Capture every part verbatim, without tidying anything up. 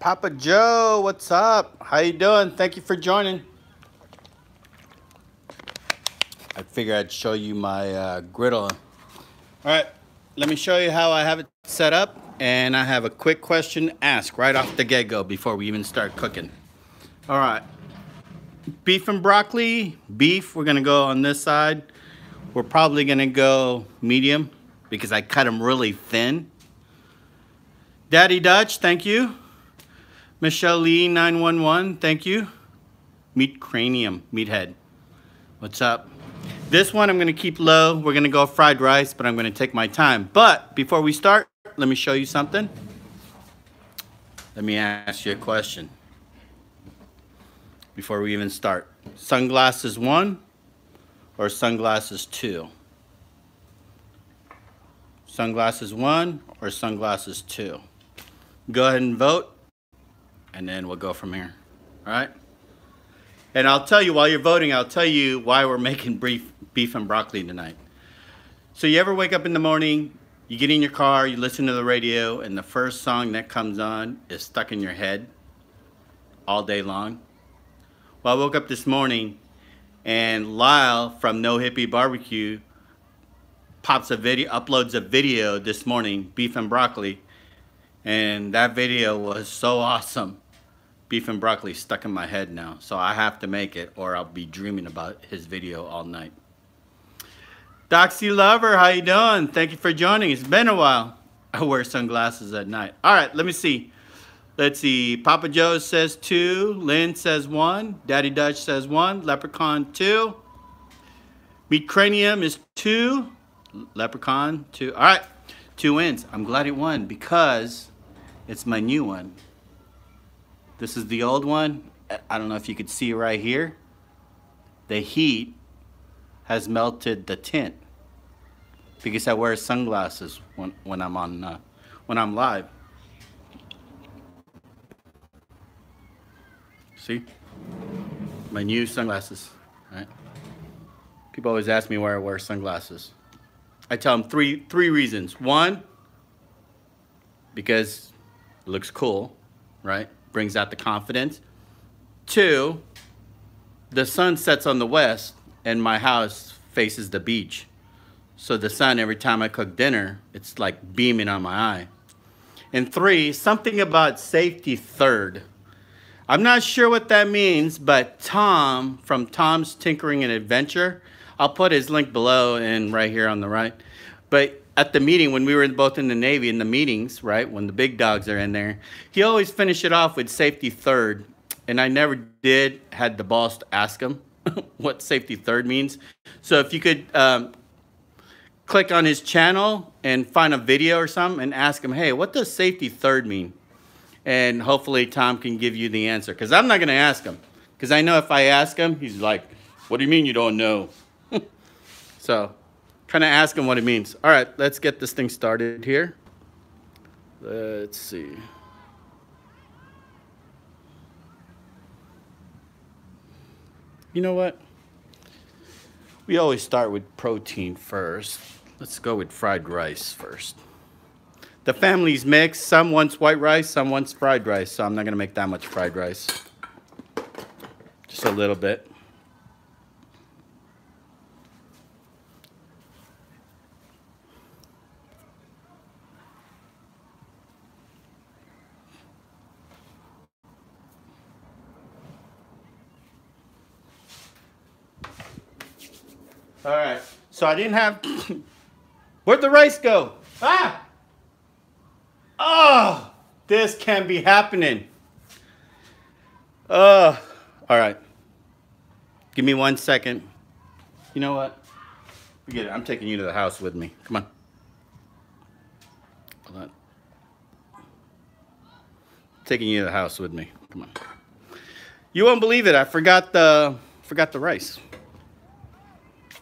Papa Joe, what's up? How you doing? Thank you for joining. I figure I'd show you my uh, griddle. All right, let me show you how I have it set up, and I have a quick question asked right off the get-go before we even start cooking. All right, beef and broccoli. Beef, we're gonna go on this side. We're probably gonna go medium because I cut them really thin. Daddy Dutch, thank you. Michelle Lee nine one one, thank you. Meat Cranium, Meathead, what's up? This one I'm gonna keep low. We're gonna go fried rice, but I'm gonna take my time. But before we start, let me show you something. Let me ask you a question before we even start. Sunglasses one or sunglasses two? Sunglasses one or sunglasses two? Go ahead and vote, and then we'll go from here, all right? And I'll tell you, while you're voting, I'll tell you why we're making beef, beef and broccoli tonight. So you ever wake up in the morning, you get in your car, you listen to the radio, and the first song that comes on is stuck in your head all day long? Well, I woke up this morning, and Lyle from No Hippie Barbecue pops a video, uploads a video this morning, beef and broccoli, and that video was so awesome. Beef and broccoli stuck in my head now, so I have to make it, or I'll be dreaming about his video all night. Doxy Lover, how you doing? Thank you for joining. It's been a while. I wear sunglasses at night. All right, let me see. Let's see. Papa Joe says two. Lynn says one. Daddy Dutch says one. Leprechaun two. Meat Cranium is two. Leprechaun two. All right, two wins. I'm glad it won because it's my new one. This is the old one. I don't know if you could see right here. The heat has melted the tint because I wear sunglasses when when I'm on uh, when I'm live. See? My new sunglasses, right? People always ask me why I wear sunglasses. I tell them three three reasons. One, because it looks cool, right? Brings out the confidence. Two, the sun sets on the west and my house faces the beach. So the sun, every time I cook dinner, it's like beaming on my eye. And three, something about safety third. I'm not sure what that means, but Tom from Tom's Tinkering and Adventure, I'll put his link below and right here on the right. But at the meeting, when we were both in the Navy, in the meetings, right, when the big dogs are in there, he always finished it off with safety third. And I never did, had the balls to ask him what safety third means. So if you could um, click on his channel and find a video or something and ask him, hey, what does safety third mean? And hopefully Tom can give you the answer. Because I'm not going to ask him. Because I know if I ask him, he's like, what do you mean you don't know? So, kind of ask him what it means. All right, let's get this thing started here. Let's see. You know what? We always start with protein first. Let's go with fried rice first. The family's mixed. Some wants white rice, some wants fried rice. So I'm not going to make that much fried rice. Just a little bit. All right, so I didn't have, where'd the rice go? Ah! Oh, this can be happening. Oh, all right. Give me one second. You know what? Forget it, I'm taking you to the house with me. Come on. Hold on. Taking you to the house with me, come on. You won't believe it, I forgot the, forgot the rice.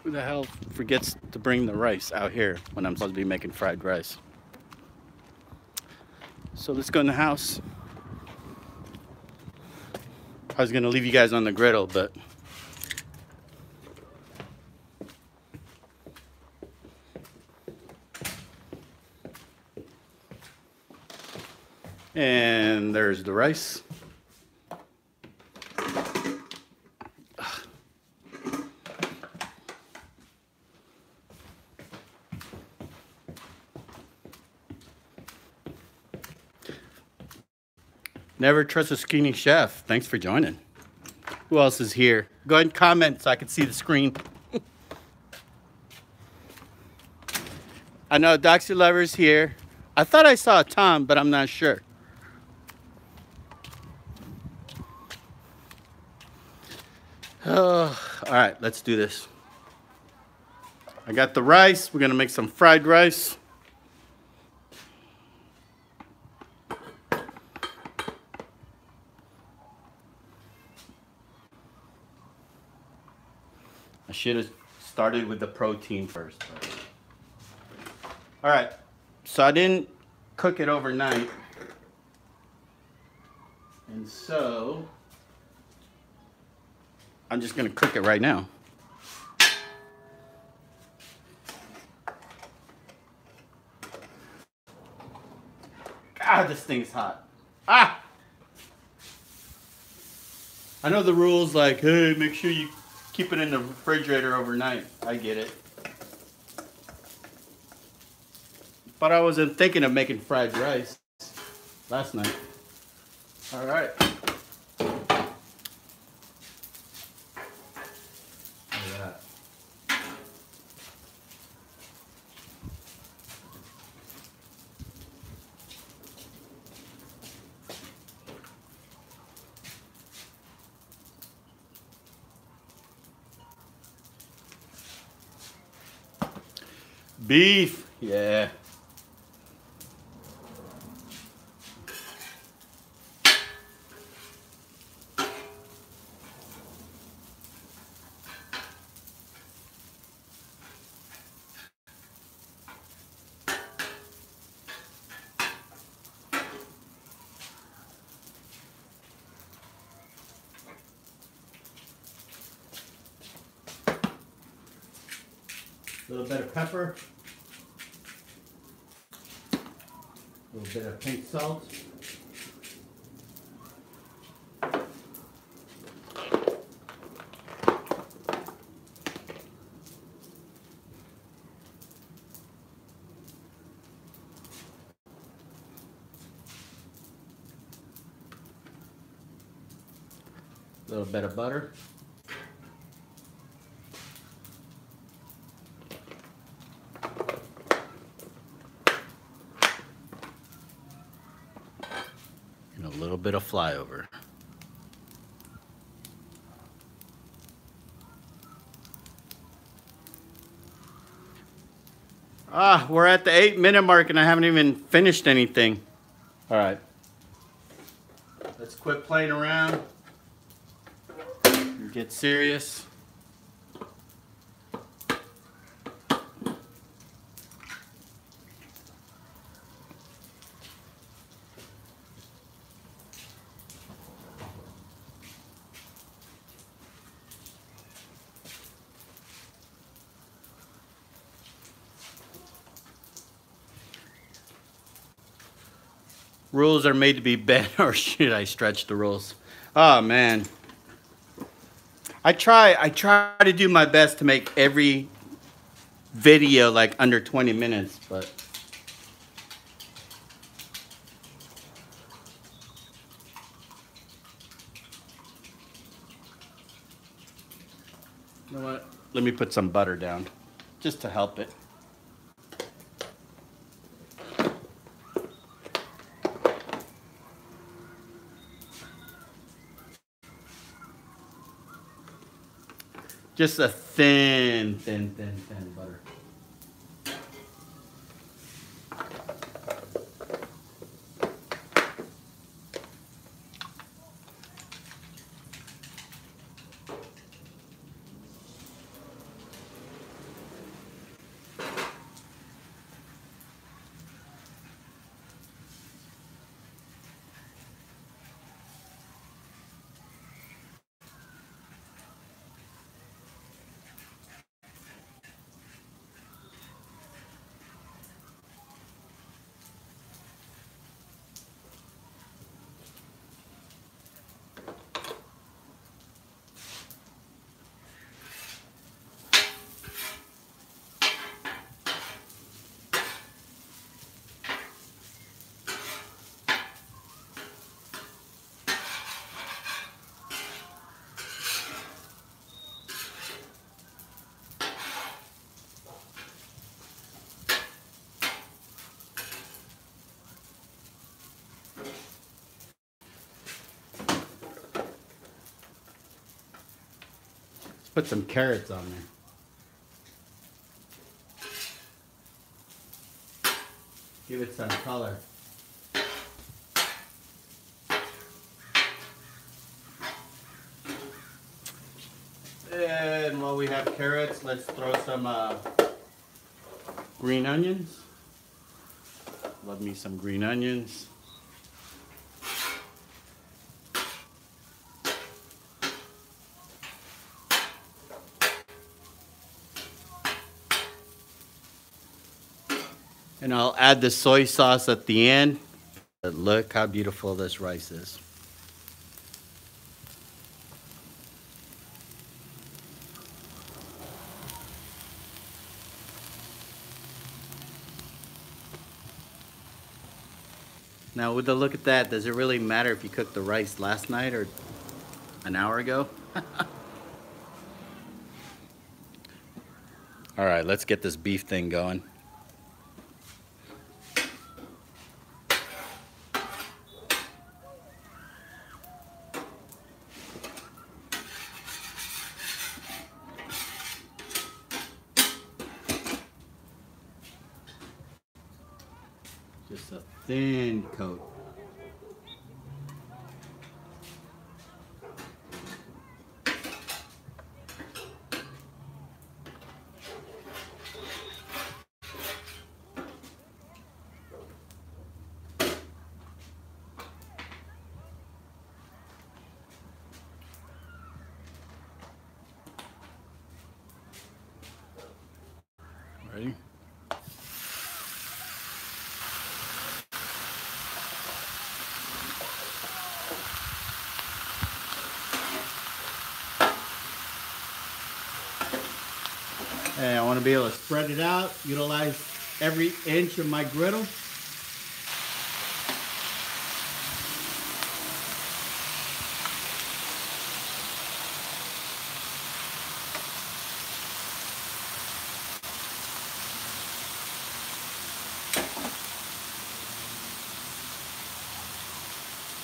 Who the hell forgets to bring the rice out here when I'm supposed to be making fried rice? So let's go in the house. I was gonna leave you guys on the griddle, but And there's the rice. Never trust a skinny chef. Thanks for joining. Who else is here? Go ahead and comment so I can see the screen. I know Doxy Lover's here. I thought I saw Tom, but I'm not sure. Oh, all right, let's do this. I got the rice. We're gonna make some fried rice. I should have started with the protein first. All right, so I didn't cook it overnight. And so I'm just gonna cook it right now. Ah, this thing's hot. Ah! I know the rules like, hey, make sure you keep it in the refrigerator overnight. I get it. But I wasn't thinking of making fried rice last night. All right. Look at that. Beef, yeah. A little bit of pepper, a little bit of pink salt. A little bit of butter. Bit of flyover. Ah, we're at the eight minute mark and I haven't even finished anything. All right. Let's quit playing around and get serious. Rules are made to be bent, or should I stretch the rules? Oh man, I try. I try to do my best to make every video like under twenty minutes, but you know what? Let me put some butter down, just to help it. Just a thin, thin, thin, thin butter. Put some carrots on there. Give it some color. And while we have carrots, let's throw some uh, green onions. Love me some green onions. And I'll add the soy sauce at the end. But look how beautiful this rice is. Now with a look at that, does it really matter if you cooked the rice last night or an hour ago? All right, let's get this beef thing going. Just a thin coat. Ready? Hey, I want to be able to spread it out, utilize every inch of my griddle.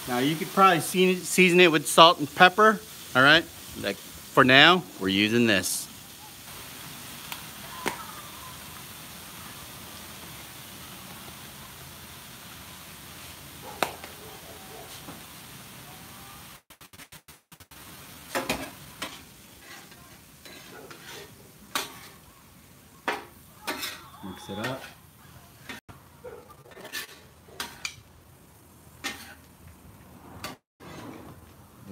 Now you could probably season it with salt and pepper, all right? Like for now, we're using this. Mix it up.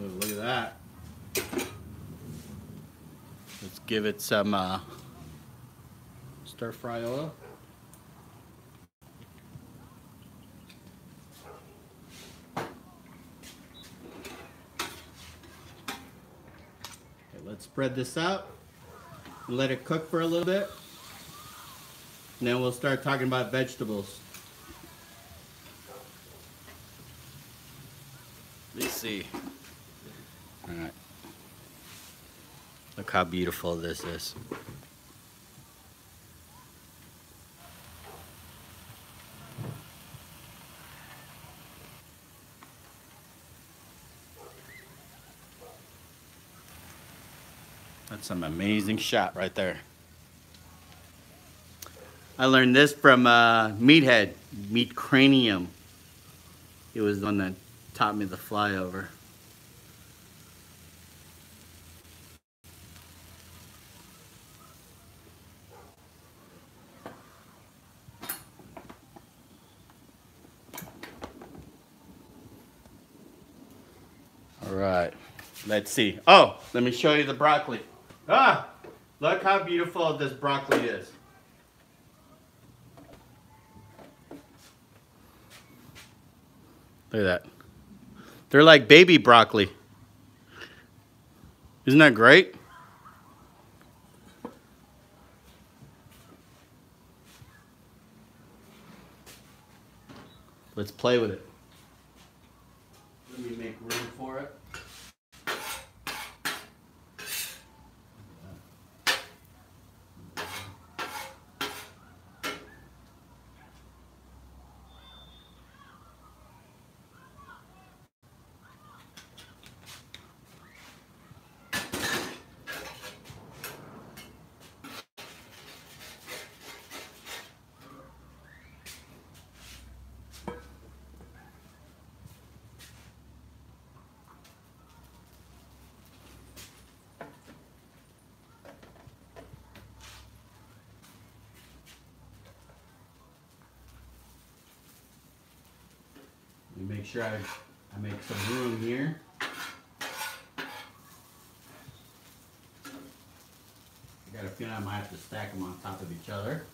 Ooh, look at that. Let's give it some uh, stir-fry oil. Okay, let's spread this out and let it cook for a little bit. And then we'll start talking about vegetables. Let me see. All right. Look how beautiful this is. That's an amazing shot right there. I learned this from uh, Meathead Meat Cranium. It was the one that taught me the flyover. All right, let's see. Oh, let me show you the broccoli. Ah, look how beautiful this broccoli is. Look at that. They're like baby broccoli. Isn't that great? Let's play with it. Let me make room for it. and make sure I, I make some room here. I got a feeling I might have to stack them on top of each other.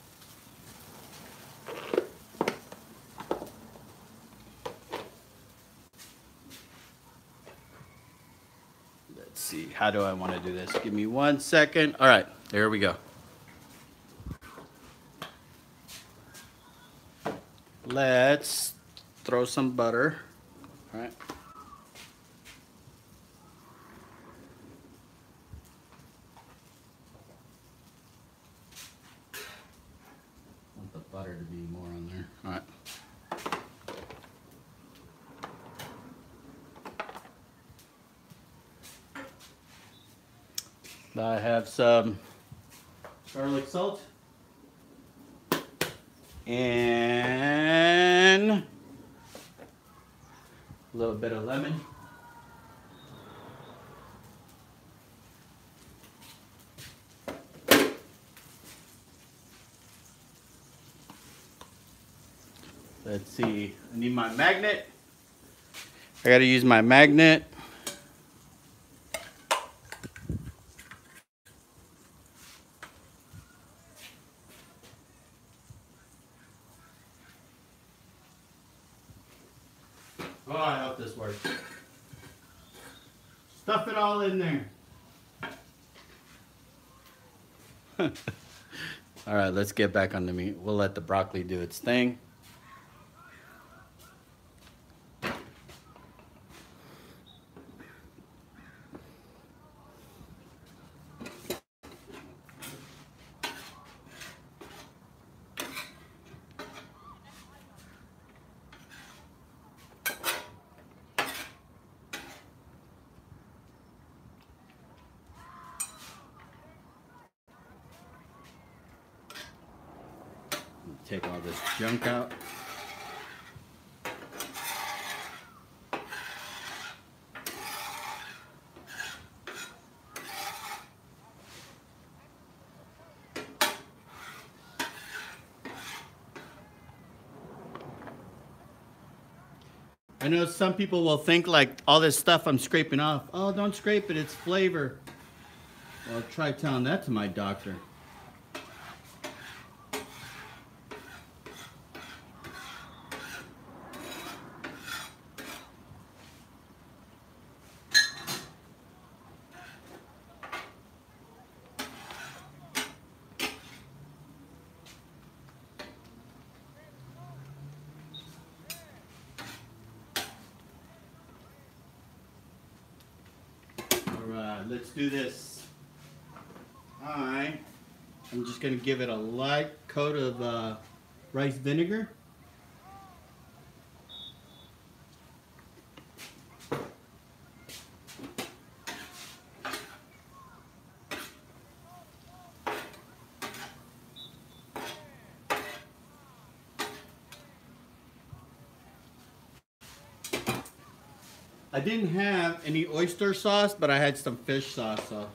Let's see, how do I want to do this? Give me one second. All right, there we go. Let's throw some butter. All right. Want the butter to be more on there. All right. I have some garlic salt. And a little bit of lemon. Let's see, I need my magnet. I gotta use my magnet. In there. All right, let's get back on the meat. We'll let the broccoli do its thing. Take all this junk out. I know some people will think like all this stuff I'm scraping off. Oh, don't scrape it, it's flavor. Well, try telling that to my doctor. Let's do this. I, I'm just gonna give it a light coat of uh, rice vinegar. I didn't have any oyster sauce, but I had some fish sauce, so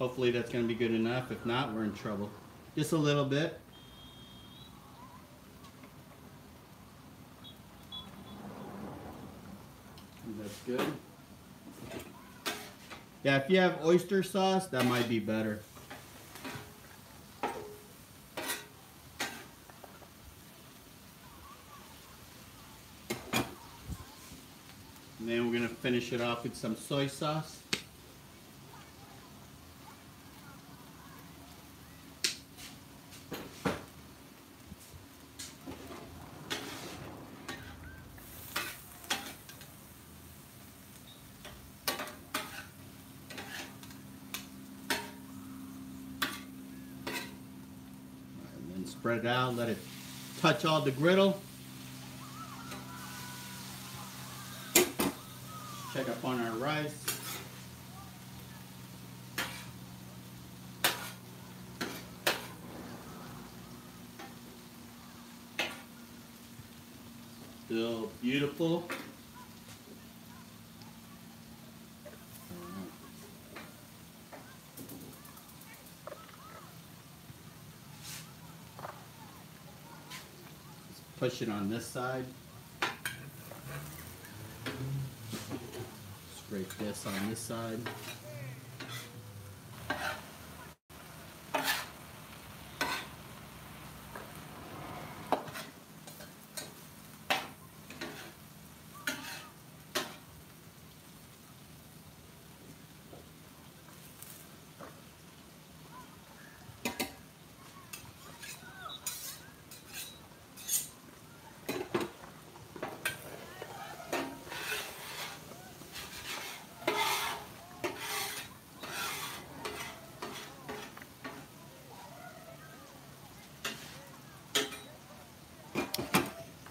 hopefully that's going to be good enough. If not, we're in trouble. Just a little bit. And that's good. Yeah, if you have oyster sauce, that might be better. And then we're going to finish it off with some soy sauce. And then spread it out, let it touch all the griddle. Check up on our rice. Still beautiful. Let's push it on this side. break this on this side.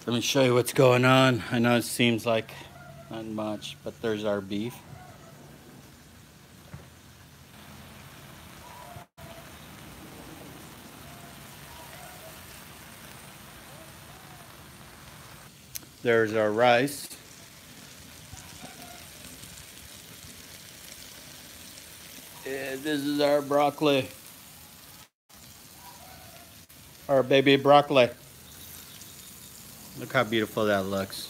Let me show you what's going on. I know it seems like not much, but there's our beef. There's our rice. And this is our broccoli. Our baby broccoli. Look how beautiful that looks.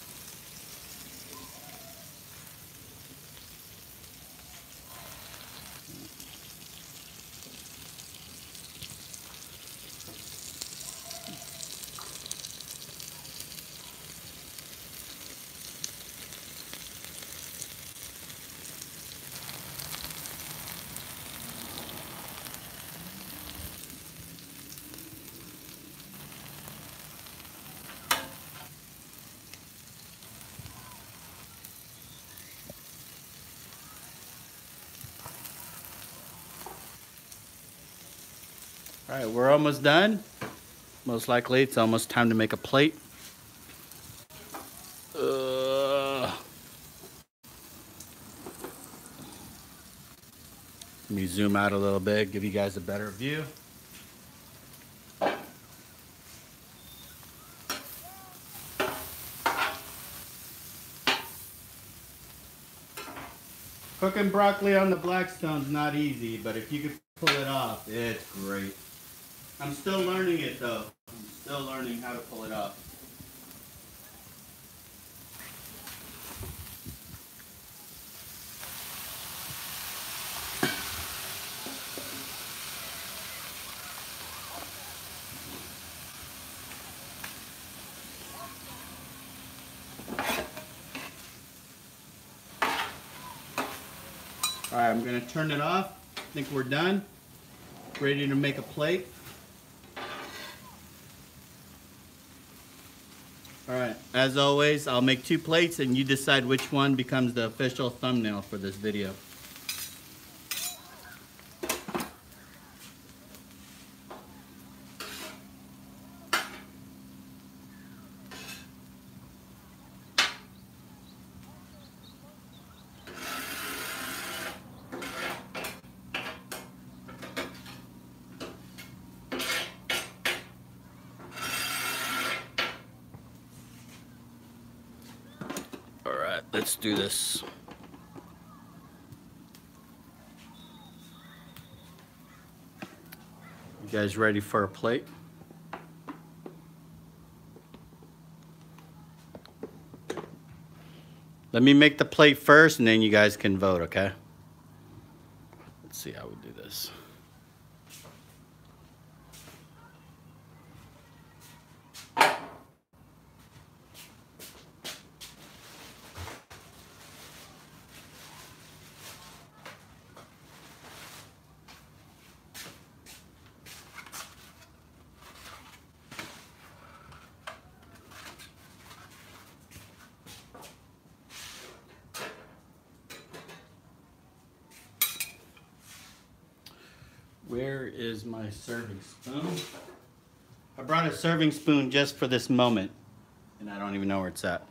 All right, we're almost done. Most likely, it's almost time to make a plate. Ugh. Let me zoom out a little bit, give you guys a better view. Cooking broccoli on the Blackstone's not easy, but if you could pull it off, it's great. I'm still learning it though. I'm still learning how to pull it up. All right, I'm gonna turn it off. I think we're done. Ready to make a plate. All right, as always, I'll make two plates and you decide which one becomes the official thumbnail for this video. Let's do this. You guys ready for a plate? Let me make the plate first and then you guys can vote, okay? Let's see how we do this. Where is my serving spoon? I brought a serving spoon just for this moment, and I don't even know where it's at.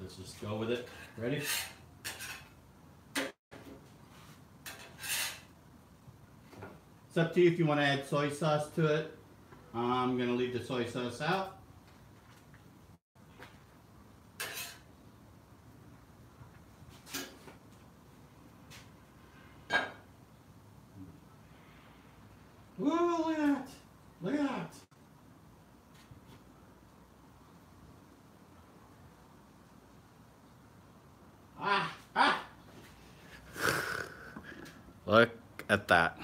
Let's just go with it. Ready? It's up to you if you want to add soy sauce to it. I'm gonna leave the soy sauce out. Look at that.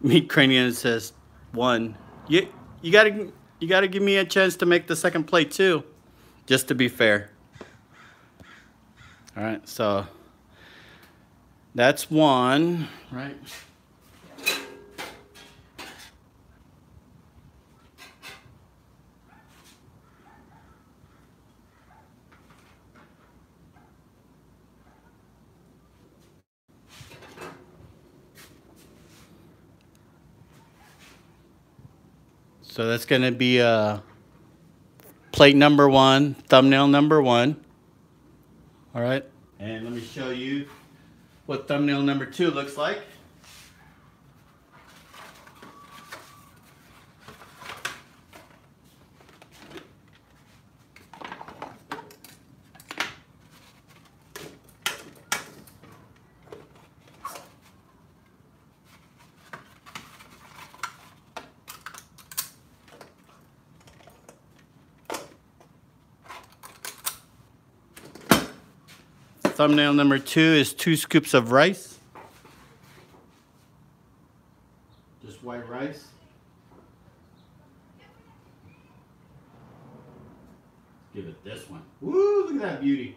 Meat Cranium says, one, you, you gotta, you gotta give me a chance to make the second plate too, just to be fair. All right, so that's one, right? So that's going to be uh, plate number one, thumbnail number one. All right. And let me show you what thumbnail number two looks like. Thumbnail number two is two scoops of rice. Just white rice. Let's give it this one. Woo, look at that beauty.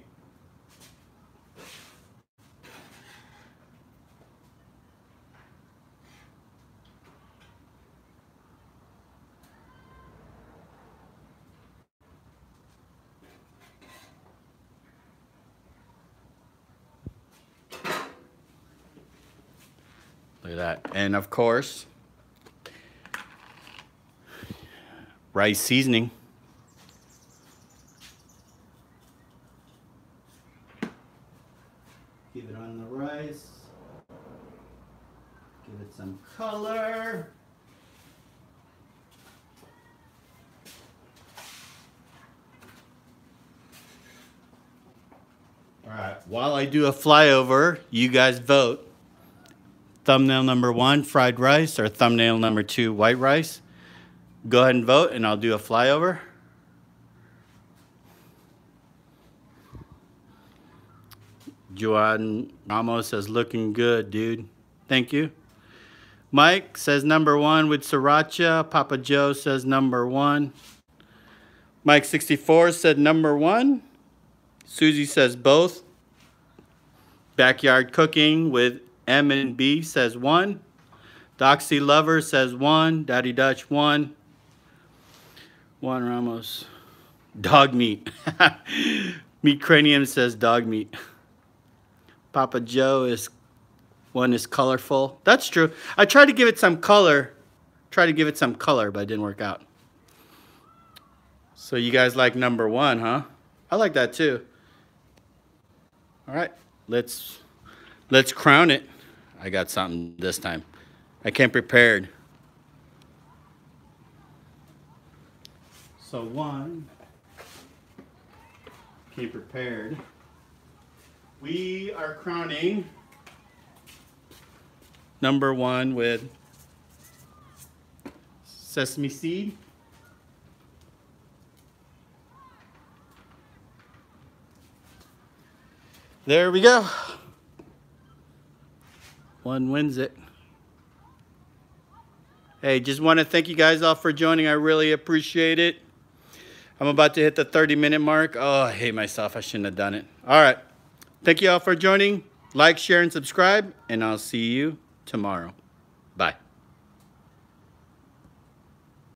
That. And of course, rice seasoning. Give it on the rice. Give it some color. All right, while I do a flyover, you guys vote. Thumbnail number one, fried rice, or thumbnail number two, white rice. Go ahead and vote, and I'll do a flyover. Juan Ramos says, looking good, dude. Thank you. Mike says number one with sriracha. Papa Joe says number one. Mike sixty-four said number one. Susie says both. Backyard cooking with M and B says one. Doxy Lover says one. Daddy Dutch, one. Juan Ramos. Dog meat. Meat Cranium says dog meat. Papa Joe is, one is colorful. That's true. I tried to give it some color. Tried to give it some color, but it didn't work out. So you guys like number one, huh? I like that too. All right, let's... Let's crown it. I got something this time. I came prepared. So one, came prepared. We are crowning number one with sesame seed. There we go. One wins it. Hey, just want to thank you guys all for joining. I really appreciate it. I'm about to hit the thirty minute mark. Oh, I hate myself. I shouldn't have done it. All right. Thank you all for joining. Like, share, and subscribe, and I'll see you tomorrow. Bye.